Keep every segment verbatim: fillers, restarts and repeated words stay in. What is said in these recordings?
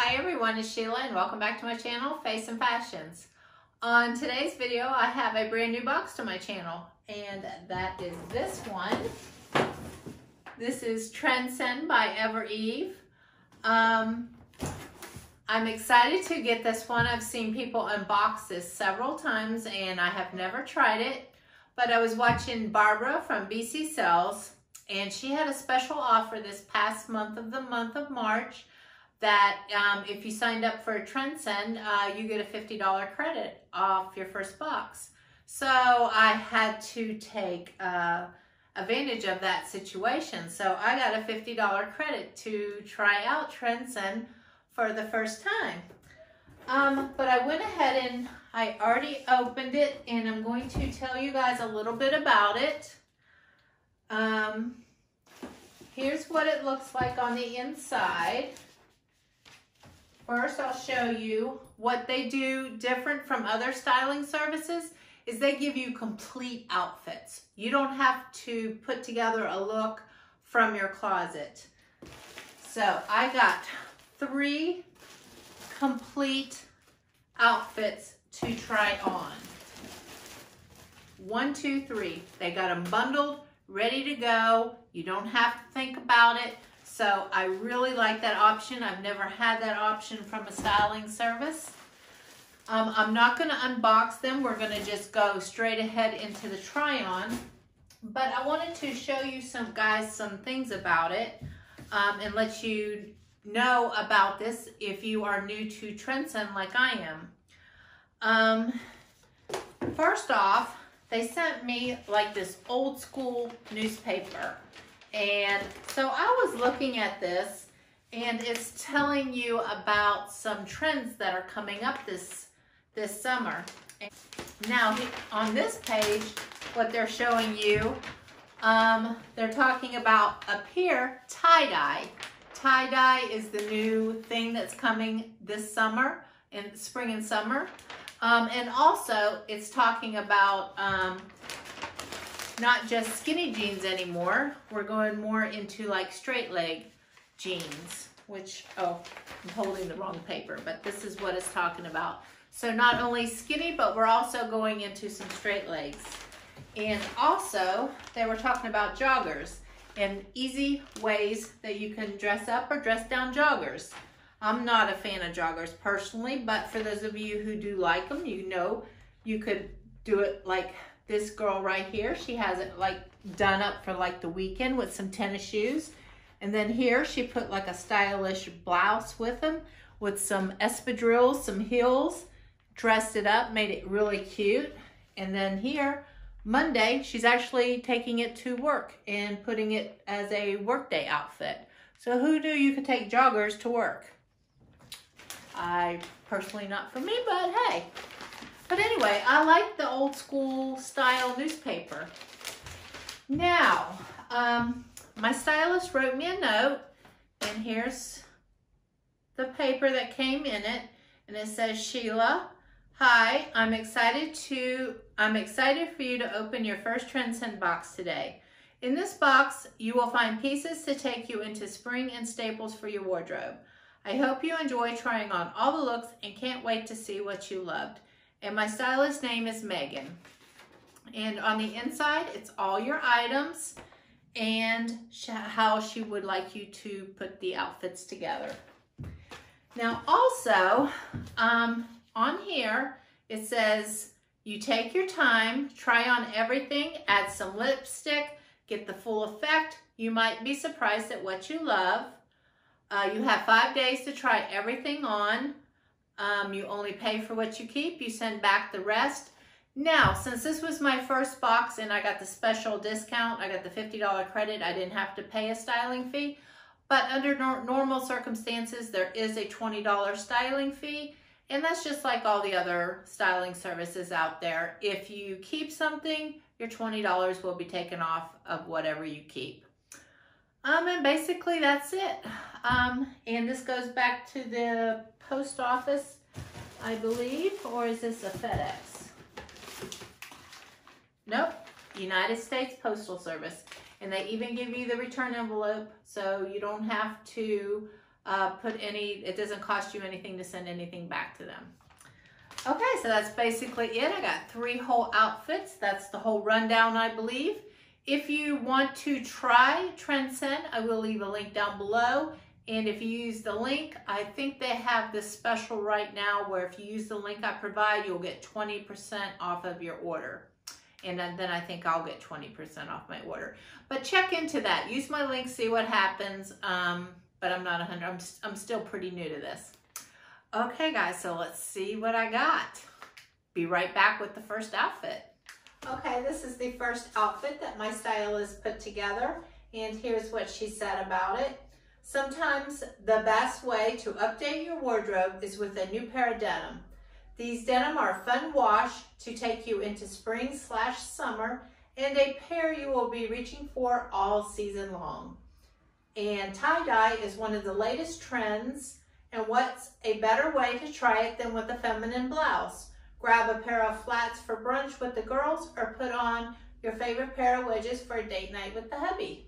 Hi everyone, it's Sheila and welcome back to my channel, Face and Fashions. On today's video, I have a brand new box to my channel, and that is this one. This is Trendsend by Ever Eve. Um, I'm excited to get this one. I've seen people unbox this several times and I have never tried it, but I was watching Barbara from B C Sells and she had a special offer this past month of the month of March that um, if you signed up for a Trendsend, uh, you get a fifty dollar credit off your first box. So I had to take uh, advantage of that situation. So I got a fifty dollar credit to try out Trendsend for the first time. Um, but I went ahead and I already opened it, and I'm going to tell you guys a little bit about it. Um, here's what it looks like on the inside. First, I'll show you what they do different from other styling services is they give you complete outfits. You don't have to put together a look from your closet. So I got three complete outfits to try on. One, two, three. They got them bundled, ready to go. You don't have to think about it. So I really like that option. I've never had that option from a styling service. Um, I'm not gonna unbox them. We're gonna just go straight ahead into the try on. But I wanted to show you some guys, some things about it um, and let you know about this if you are new to Trendsend like I am. Um, first off, they sent me like this old school newspaper. And so I was looking at this, and it's telling you about some trends that are coming up this this summer. And now on this page, what they're showing you, um, they're talking about up here, tie-dye. Tie-dye is the new thing that's coming this summer, in spring and summer. Um, and also, it's talking about um, not just skinny jeans anymore. We're going more into like straight leg jeans, which, oh, I'm holding the wrong paper, but this is what it's talking about. So not only skinny, but we're also going into some straight legs. And also they were talking about joggers and easy ways that you can dress up or dress down joggers. I'm not a fan of joggers personally, but for those of you who do like them, you know you could do it like this girl right here. She has it like done up for like the weekend with some tennis shoes. And then here she put like a stylish blouse with them with some espadrilles, some heels, dressed it up, made it really cute. And then here, Monday, she's actually taking it to work and putting it as a workday outfit. So who knew you could take joggers to work? I personally, not for me, but hey. But anyway, I like the old school style newspaper. Now, um, my stylist wrote me a note, and here's the paper that came in it, and it says, Sheila, hi, I'm excited to, I'm excited for you to open your first Trendsend box today. In this box, you will find pieces to take you into spring and staples for your wardrobe. I hope you enjoy trying on all the looks and can't wait to see what you loved. And my stylist name is Megan. And on the inside, it's all your items and how she would like you to put the outfits together. Now also, um, on here, it says, you take your time, try on everything, add some lipstick, get the full effect. You might be surprised at what you love. Uh, you have five days to try everything on. Um, you only pay for what you keep. You send back the rest. Now, since this was my first box and I got the special discount, I got the fifty dollar credit, I didn't have to pay a styling fee. But under no- normal circumstances, there is a twenty dollar styling fee. And that's just like all the other styling services out there. If you keep something, your twenty dollars will be taken off of whatever you keep. Um, and basically that's it. Um, and this goes back to the post office, I believe, or is this a FedEx? Nope, United States Postal Service. And they even give you the return envelope, so you don't have to uh, put any, it doesn't cost you anything to send anything back to them. Okay, so that's basically it. I got three whole outfits. That's the whole rundown, I believe. If you want to try Trendsend, I will leave a link down below. And if you use the link, I think they have this special right now where if you use the link I provide, you'll get twenty percent off of your order. And then I think I'll get twenty percent off my order. But check into that. Use my link, see what happens. Um, but I'm not one hundred. I'm, I'm still pretty new to this. Okay, guys, so let's see what I got. Be right back with the first outfit. Okay, this is the first outfit that my stylist put together. And here's what she said about it. Sometimes the best way to update your wardrobe is with a new pair of denim. These denim are a fun wash to take you into spring slash summer and a pair you will be reaching for all season long. And tie-dye is one of the latest trends, and what's a better way to try it than with a feminine blouse? Grab a pair of flats for brunch with the girls or put on your favorite pair of wedges for a date night with the hubby.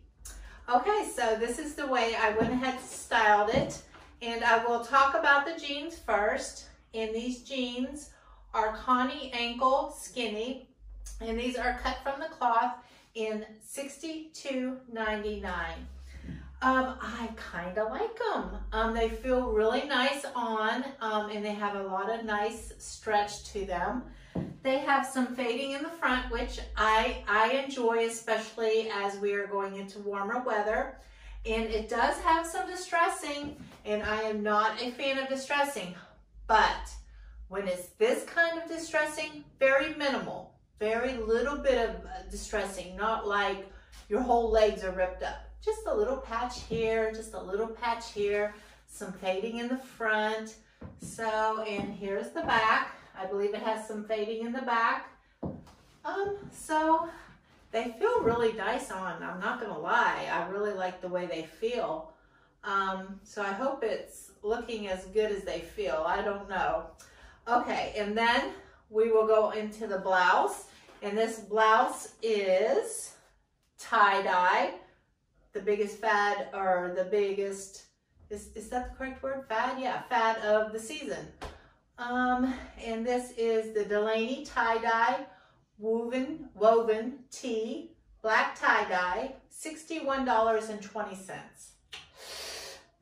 Okay, so this is the way I went ahead and styled it, and I will talk about the jeans first. And these jeans are Connie Ankle Skinny, and these are cut from the cloth in sixty-two ninety-nine. Um, I kind of like them. Um, they feel really nice on, um, and they have a lot of nice stretch to them. They have some fading in the front, which I, I enjoy, especially as we are going into warmer weather. And it does have some distressing, and I am not a fan of distressing, but when it's this kind of distressing, very minimal, very little bit of distressing, not like your whole legs are ripped up. Just a little patch here, just a little patch here, some fading in the front. So, and here's the back. I believe it has some fading in the back. Um, so they feel really nice on, I'm not gonna lie. I really like the way they feel. Um, so I hope it's looking as good as they feel, I don't know. Okay, and then we will go into the blouse. And this blouse is tie-dye. The biggest fad, or the biggest, is, is that the correct word? Fad? Yeah, fad of the season. Um, and this is the Delaney Tie-Dye Woven, woven Tee, Black Tie-Dye, sixty-one twenty.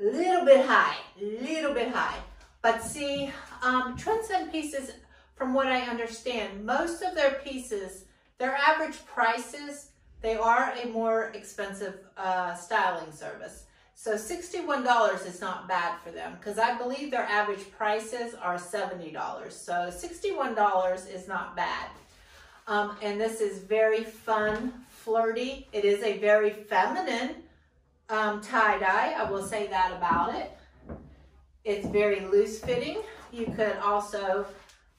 Little bit high, little bit high. But see, um, Trendsend pieces, from what I understand, most of their pieces, their average prices, they are a more expensive uh, styling service. So sixty-one dollars is not bad for them, because I believe their average prices are seventy dollars. So sixty-one dollars is not bad. Um, and this is very fun, flirty. It is a very feminine um, tie-dye. I will say that about it. It's very loose fitting. You could also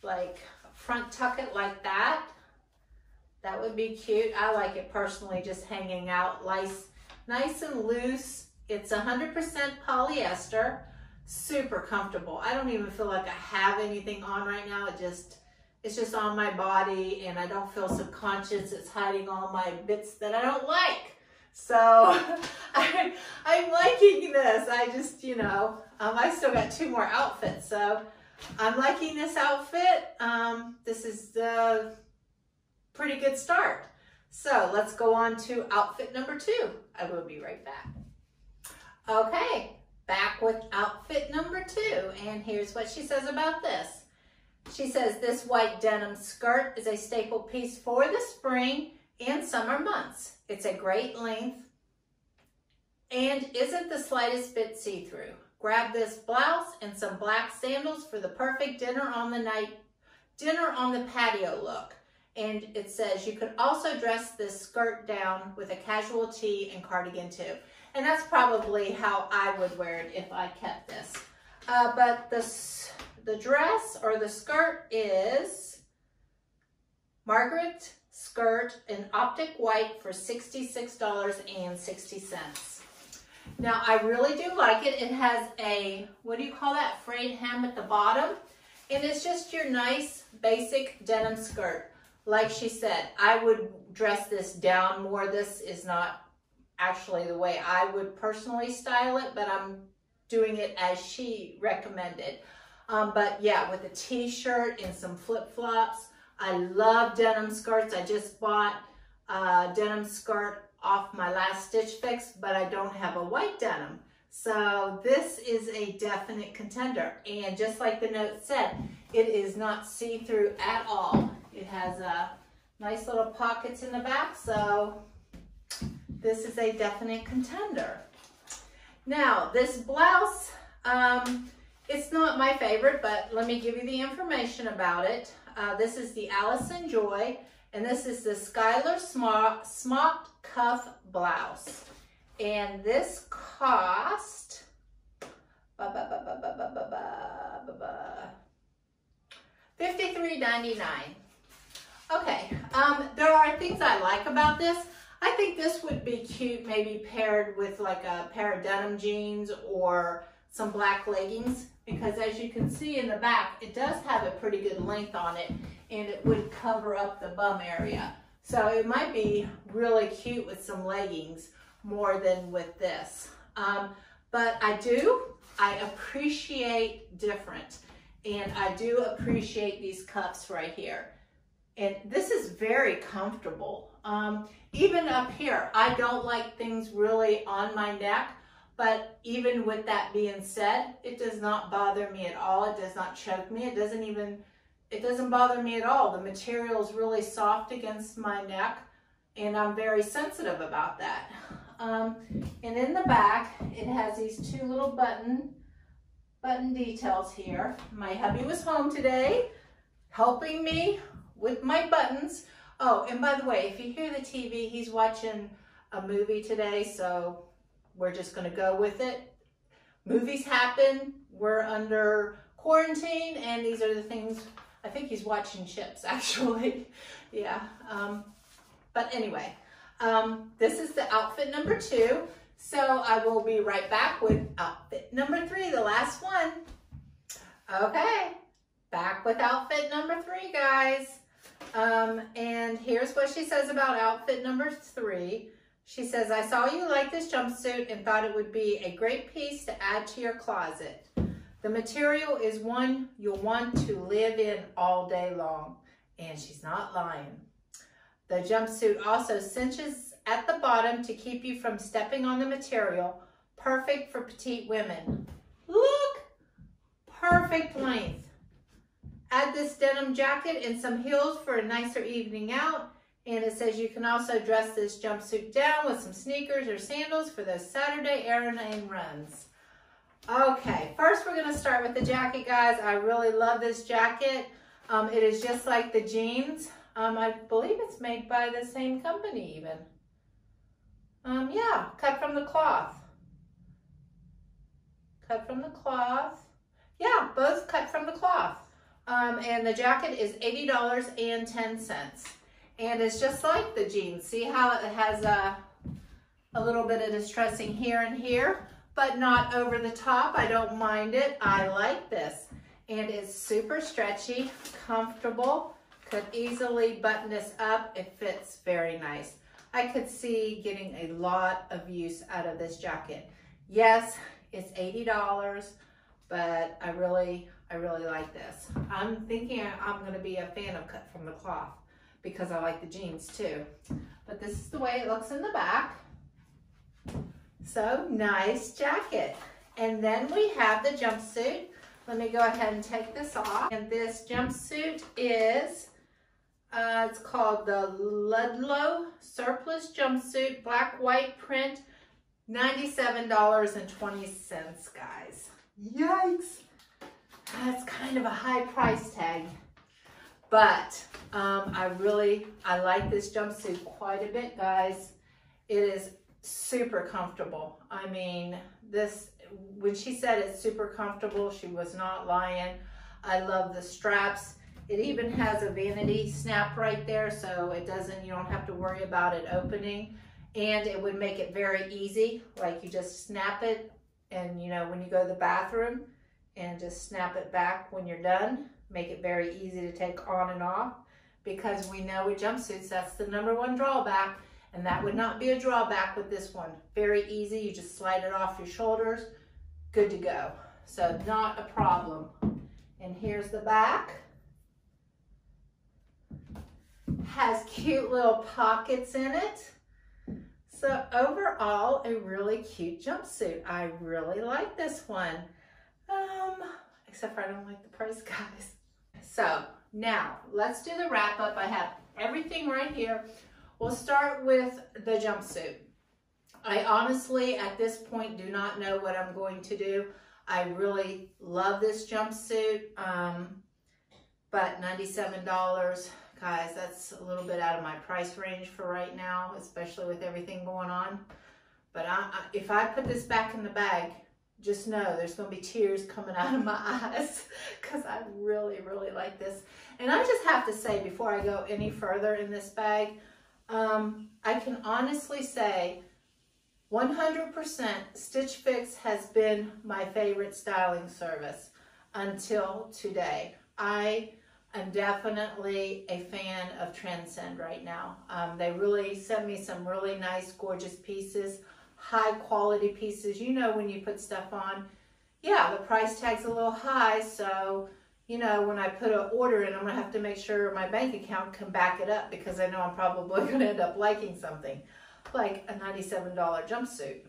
like front tuck it like that. That would be cute. I like it personally, just hanging out nice, nice and loose. It's one hundred percent polyester, super comfortable. I don't even feel like I have anything on right now. It just, it's just on my body, and I don't feel subconscious. It's hiding all my bits that I don't like. So I, I'm liking this. I just, you know, um, I still got two more outfits. So I'm liking this outfit. Um, this is the pretty good start. So let's go on to outfit number two. I will be right back. Okay, back with outfit number two, and here's what she says about this. She says, this white denim skirt is a staple piece for the spring and summer months. It's a great length and isn't the slightest bit see-through. Grab this blouse and some black sandals for the perfect dinner on the night, dinner on the patio look. And it says you could also dress this skirt down with a casual tee and cardigan too. And that's probably how I would wear it if I kept this. Uh, but this, the dress or the skirt is Margaret's skirt in optic white for sixty-six sixty. Now, I really do like it. It has a, what do you call that, frayed hem at the bottom. And it's just your nice, basic denim skirt. Like she said, I would dress this down more. This is not actually the way I would personally style it, but I'm doing it as she recommended. Um, but yeah, with a t-shirt and some flip-flops. I love denim skirts. I just bought a denim skirt off my last Stitch Fix, but I don't have a white denim. So this is a definite contender. And just like the note said, it is not see-through at all. It has a nice little pockets in the back. So this is a definite contender. Now this blouse, um, it's not my favorite, but let me give you the information about it. Uh, this is the Allison Joy, and this is the Skylar Smock, Smock Cuff Blouse. And this cost, ba, ba, ba, ba, ba, ba, ba, ba, fifty-three ninety-nine. Okay, um, there are things I like about this. I think this would be cute, maybe paired with like a pair of denim jeans or some black leggings, because as you can see in the back, it does have a pretty good length on it, and it would cover up the bum area. So it might be really cute with some leggings more than with this. Um, but I do, I appreciate different. And I do appreciate these cuffs right here. And this is very comfortable. Um, even up here, I don't like things really on my neck, but even with that being said, it does not bother me at all. It does not choke me. It doesn't even, it doesn't bother me at all. The material is really soft against my neck, and I'm very sensitive about that. Um, and in the back, it has these two little button, button details here. My hubby was home today, helping me with my buttons. Oh, and by the way, if you hear the T V, he's watching a movie today, so we're just gonna go with it. Movies happen, we're under quarantine, and these are the things, I think he's watching Chips, actually. Yeah, um, but anyway, um, this is the outfit number two. So I will be right back with outfit number three, the last one. Okay, back with outfit number three, guys. Um, and here's what she says about outfit number three. She says, I saw you like this jumpsuit and thought it would be a great piece to add to your closet. The material is one you'll want to live in all day long. And she's not lying. The jumpsuit also cinches at the bottom to keep you from stepping on the material. Perfect for petite women. Look, perfect length. Add this denim jacket and some heels for a nicer evening out. And it says you can also dress this jumpsuit down with some sneakers or sandals for those Saturday airline runs. Okay, first we're gonna start with the jacket, guys. I really love this jacket. Um, it is just like the jeans. Um, I believe it's made by the same company even. Um, yeah, Cut From The Cloth. Cut From The Cloth. Yeah, both Cut From The Cloth. Um, and the jacket is eighty dollars and ten cents. And it's just like the jeans. See how it has a, a little bit of distressing here and here, but not over the top. I don't mind it. I like this. And it's super stretchy, comfortable. Could easily button this up. It fits very nice. I could see getting a lot of use out of this jacket. Yes, it's eighty dollars, but I really, I really like this. I'm thinking I'm gonna be a fan of Cut From The Cloth, because I like the jeans too. But this is the way it looks in the back. So nice jacket. And then we have the jumpsuit. Let me go ahead and take this off. And this jumpsuit is, uh, it's called the Ludlow Surplus Jumpsuit, black, white print, ninety-seven dollars and twenty cents, guys. Yikes. That's kind of a high price tag. But um, I really, I like this jumpsuit quite a bit, guys. It is super comfortable. I mean, this, when she said it's super comfortable, she was not lying. I love the straps. It even has a vanity snap right there, so it doesn't, you don't have to worry about it opening. And it would make it very easy. Like you just snap it, and you know, when you go to the bathroom, and just snap it back when you're done. Make it very easy to take on and off, because we know with jumpsuits, that's the number one drawback, and that would not be a drawback with this one. Very easy, you just slide it off your shoulders, good to go. So not a problem. And here's the back. Has cute little pockets in it. So overall, a really cute jumpsuit. I really like this one. Um, except for I don't like the price, guys. So now let's do the wrap up. I have everything right here. We'll start with the jumpsuit. I honestly, at this point, do not know what I'm going to do. I really love this jumpsuit, um, but ninety-seven dollars. Guys, that's a little bit out of my price range for right now, especially with everything going on. But I, I, if I put this back in the bag, just know there's going to be tears coming out of my eyes because I really, really like this. And I just have to say, before I go any further in this bag, um, I can honestly say one hundred percent Stitch Fix has been my favorite styling service until today. I... I'm definitely a fan of Trendsend right now. Um, they really sent me some really nice, gorgeous pieces, high quality pieces. You know, when you put stuff on, yeah, the price tag's a little high. So, you know, when I put an order in, I'm gonna have to make sure my bank account can back it up because I know I'm probably gonna end up liking something like a ninety-seven dollar jumpsuit.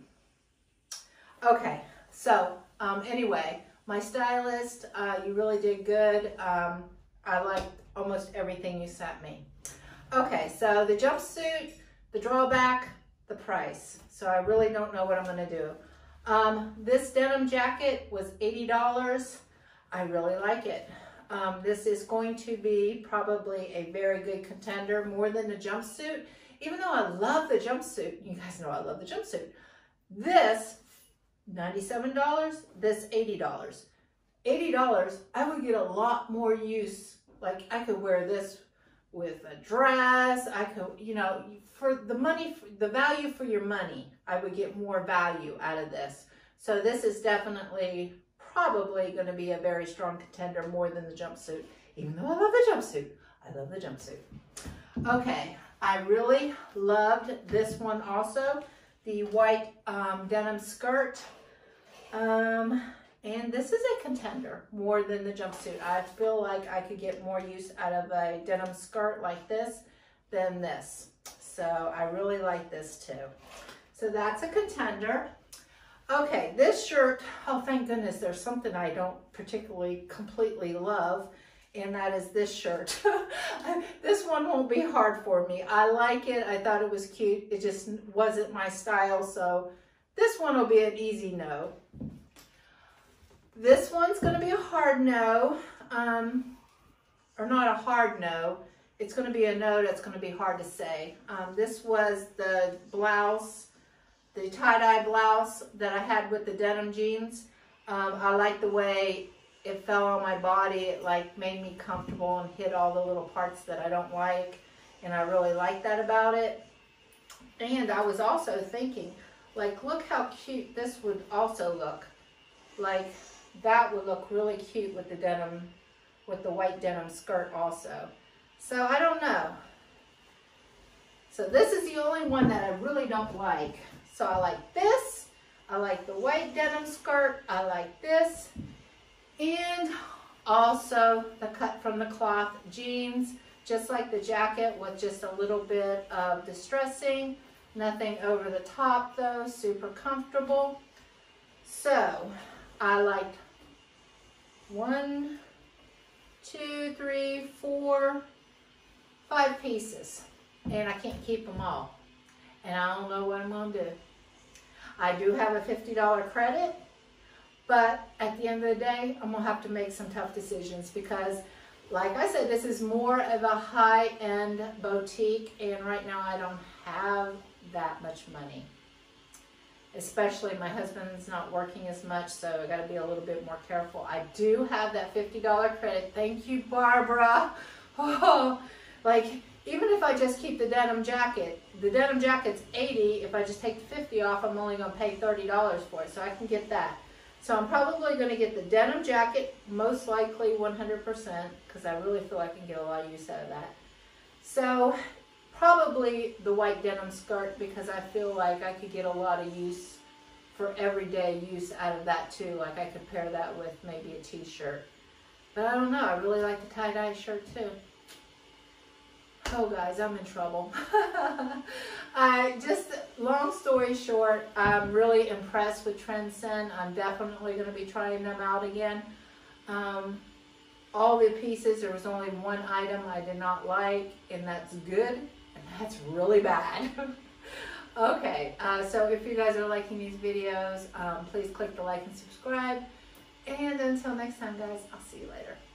Okay, so um, anyway, my stylist, uh, you really did good. Um, I liked almost everything you sent me. Okay, so the jumpsuit, the drawback, the price. So I really don't know what I'm gonna do. Um, this denim jacket was eighty dollars. I really like it. Um, this is going to be probably a very good contender, more than the jumpsuit. Even though I love the jumpsuit, you guys know I love the jumpsuit. This, ninety-seven dollars, this eighty dollars. eighty dollars, I would get a lot more use. Like I could wear this with a dress. I could, you know, for the money, the value for your money, I would get more value out of this. So this is definitely probably going to be a very strong contender more than the jumpsuit, even though I love the jumpsuit. I love the jumpsuit. Okay. I really loved this one also. The white um, denim skirt. Um... And this is a contender more than the jumpsuit. I feel like I could get more use out of a denim skirt like this than this. So I really like this too. So that's a contender. Okay, this shirt, oh thank goodness there's something I don't particularly completely love, and that is this shirt. This one won't be hard for me. I like it, I thought it was cute. It just wasn't my style, so this one will be an easy no. This one's going to be a hard no, um, or not a hard no. It's going to be a no that's going to be hard to say. Um, this was the blouse, the tie-dye blouse that I had with the denim jeans. Um, I like the way it fell on my body. It like made me comfortable and hit all the little parts that I don't like. And I really like that about it. And I was also thinking, like, look how cute this would also look. Like, that would look really cute with the denim, with the white denim skirt also. So I don't know. So this is the only one that I really don't like. So I like this. I like the white denim skirt. I like this. And also the cut from the cloth jeans, just like the jacket with just a little bit of distressing. Nothing over the top though, super comfortable. So I liked one, two, three, four, five pieces, and I can't keep them all. And I don't know what I'm going to do. I do have a fifty dollar credit, but at the end of the day, I'm going to have to make some tough decisions because, like I said, this is more of a high-end boutique, and right now I don't have that much money. Especially my husband's not working as much, so I got to be a little bit more careful. I do have that fifty dollar credit. Thank you, Barbara. Oh, like even if I just keep the denim jacket, the denim jacket's eighty. If I just take the fifty off, I'm only going to pay thirty dollars for it, so I can get that. So I'm probably going to get the denim jacket, most likely one hundred percent, because I really feel I can get a lot of use out of that. So. Probably the white denim skirt because I feel like I could get a lot of use for everyday use out of that too. Like I could pair that with maybe a t-shirt. But I don't know, I really like the tie-dye shirt too. Oh guys, I'm in trouble. I just, long story short, I'm really impressed with Trendsend. I'm definitely going to be trying them out again. Um, all the pieces, there was only one item I did not like, and that's good, and that's really bad. Okay, uh, so if you guys are liking these videos, um, please click the like and subscribe. And until next time, guys, I'll see you later.